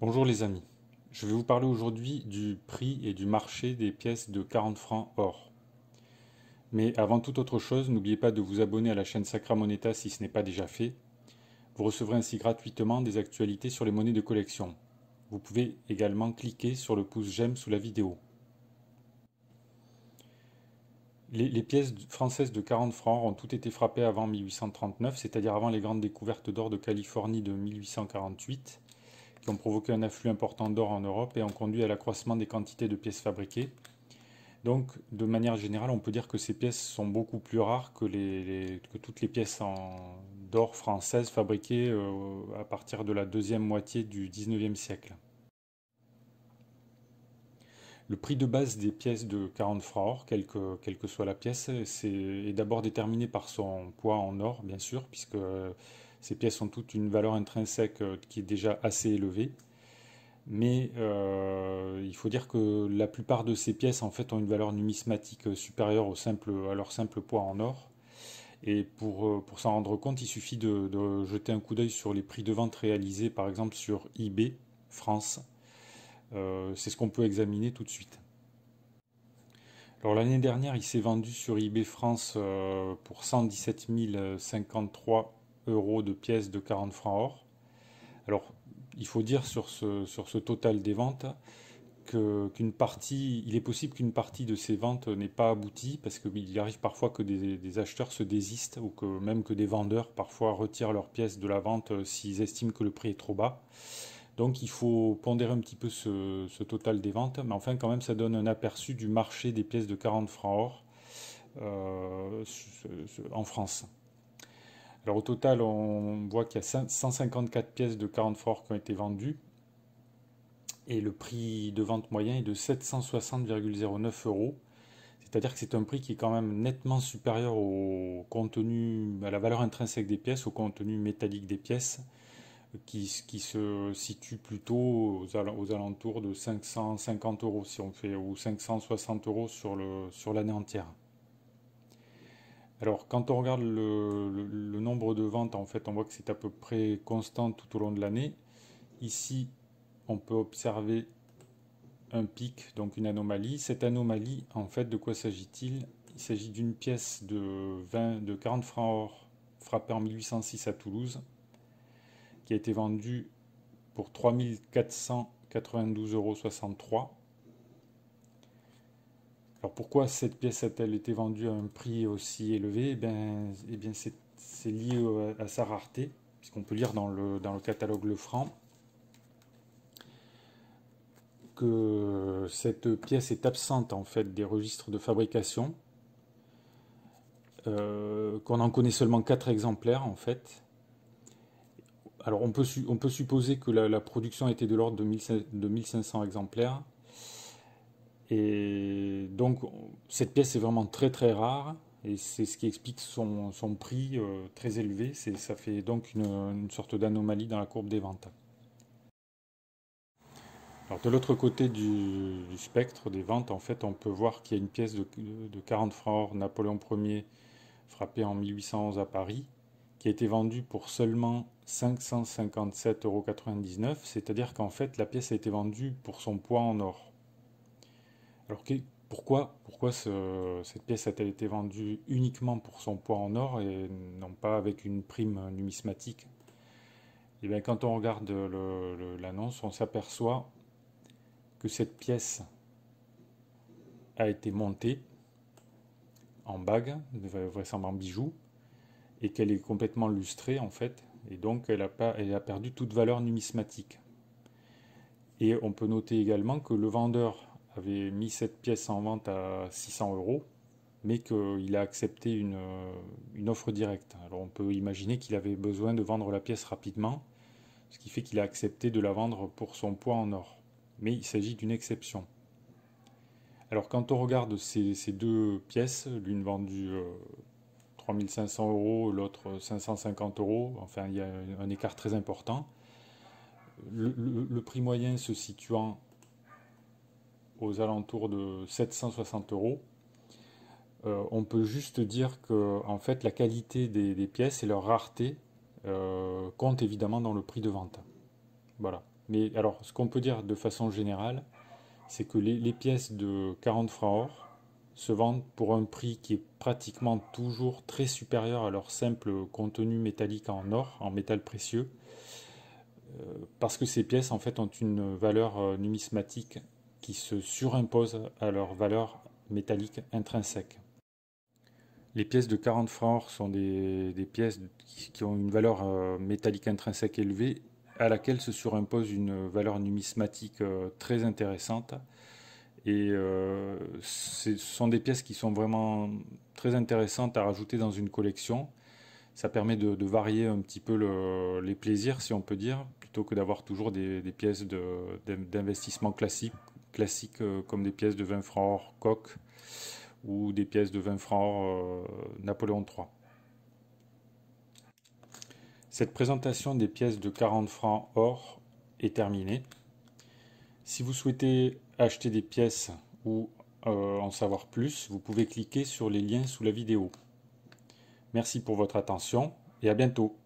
Bonjour les amis, je vais vous parler aujourd'hui du prix et du marché des pièces de 40 francs or. Mais avant toute autre chose, n'oubliez pas de vous abonner à la chaîne Sacra Moneta si ce n'est pas déjà fait. Vous recevrez ainsi gratuitement des actualités sur les monnaies de collection. Vous pouvez également cliquer sur le pouce j'aime sous la vidéo. Les pièces françaises de 40 francs ont toutes été frappées avant 1839, c'est-à-dire avant les grandes découvertes d'or de Californie de 1848. Qui ont provoqué un afflux important d'or en Europe et ont conduit à l'accroissement des quantités de pièces fabriquées. Donc, de manière générale, on peut dire que ces pièces sont beaucoup plus rares que, toutes les pièces d'or françaises fabriquées à partir de la deuxième moitié du 19e siècle. Le prix de base des pièces de 40 francs or, quelle que soit la pièce, est d'abord déterminé par son poids en or, bien sûr, puisque ces pièces ont toutes une valeur intrinsèque qui est déjà assez élevée. Mais il faut dire que la plupart de ces pièces en fait, ont une valeur numismatique supérieure à leur simple poids en or. Et pour s'en rendre compte, il suffit de jeter un coup d'œil sur les prix de vente réalisés, par exemple sur eBay France. C'est ce qu'on peut examiner tout de suite. Alors l'année dernière, il s'est vendu sur eBay France pour 117 053 euros de pièces de 40 francs or. Alors il faut dire sur ce total des ventes il est possible qu'une partie de ces ventes n'ait pas abouti parce qu'il arrive parfois que des acheteurs se désistent ou que même que des vendeurs parfois retirent leurs pièces de la vente s'ils estiment que le prix est trop bas. Donc il faut pondérer un petit peu ce total des ventes, mais enfin quand même ça donne un aperçu du marché des pièces de 40 francs or en France. Alors au total, on voit qu'il y a 154 pièces de 40 francs or qui ont été vendues. Et le prix de vente moyen est de 760,09 euros. C'est-à-dire que c'est un prix qui est quand même nettement supérieur au contenu, à la valeur intrinsèque des pièces, au contenu métallique des pièces, qui se situe plutôt aux alentours de 550 euros, si on fait, ou 560 euros sur l'année entière. Alors, quand on regarde le nombre de ventes, en fait, on voit que c'est à peu près constant tout au long de l'année. Ici, on peut observer un pic, donc une anomalie. Cette anomalie, en fait, de quoi s'agit-il? Il s'agit d'une pièce de 40 francs or frappée en 1806 à Toulouse, qui a été vendue pour 3492,63 euros. Alors pourquoi cette pièce a-t-elle été vendue à un prix aussi élevé? Eh bien c'est lié à sa rareté, puisqu'on peut lire dans le catalogue Le Franc que cette pièce est absente en fait des registres de fabrication, qu'on en connaît seulement 4 exemplaires en fait. Alors on peut supposer que la production était de l'ordre de 1500 exemplaires. Et donc cette pièce est vraiment très très rare et c'est ce qui explique son prix très élevé. Ça fait donc une sorte d'anomalie dans la courbe des ventes. Alors de l'autre côté du spectre des ventes, en fait, on peut voir qu'il y a une pièce de 40 francs or Napoléon Ier frappée en 1811 à Paris qui a été vendue pour seulement 557,99 euros, c'est-à-dire qu'en fait la pièce a été vendue pour son poids en or. Alors pourquoi cette pièce a-t-elle été vendue uniquement pour son poids en or et non pas avec une prime numismatique? Et bien quand on regarde l'annonce, on s'aperçoit que cette pièce a été montée en bague, vraisemblablement en bijoux, et qu'elle est complètement lustrée en fait, et donc elle a perdu toute valeur numismatique. Et on peut noter également que le vendeur avait mis cette pièce en vente à 600 euros, mais qu'il a accepté une offre directe. Alors on peut imaginer qu'il avait besoin de vendre la pièce rapidement, ce qui fait qu'il a accepté de la vendre pour son poids en or. Mais il s'agit d'une exception. Alors quand on regarde ces deux pièces, l'une vendue 3500 euros, l'autre 550 euros, enfin il y a un écart très important. Le prix moyen se situant aux alentours de 760 euros, on peut juste dire que en fait la qualité des pièces et leur rareté comptent évidemment dans le prix de vente. Voilà. Mais alors, ce qu'on peut dire de façon générale, c'est que les pièces de 40 francs or se vendent pour un prix qui est pratiquement toujours très supérieur à leur simple contenu métallique en or, en métal précieux, parce que ces pièces en fait ont une valeur numismatique qui se surimpose à leur valeur métallique intrinsèque. Les pièces de 40 francs or sont des pièces qui ont une valeur métallique intrinsèque élevée, à laquelle se surimpose une valeur numismatique très intéressante. Et ce sont des pièces qui sont vraiment très intéressantes à rajouter dans une collection. Ça permet de varier un petit peu les plaisirs, si on peut dire, plutôt que d'avoir toujours des pièces d'investissement classique comme des pièces de 20 francs or coque ou des pièces de 20 francs or Napoléon III. Cette présentation des pièces de 40 francs or est terminée. Si vous souhaitez acheter des pièces ou en savoir plus, vous pouvez cliquer sur les liens sous la vidéo. Merci pour votre attention et à bientôt.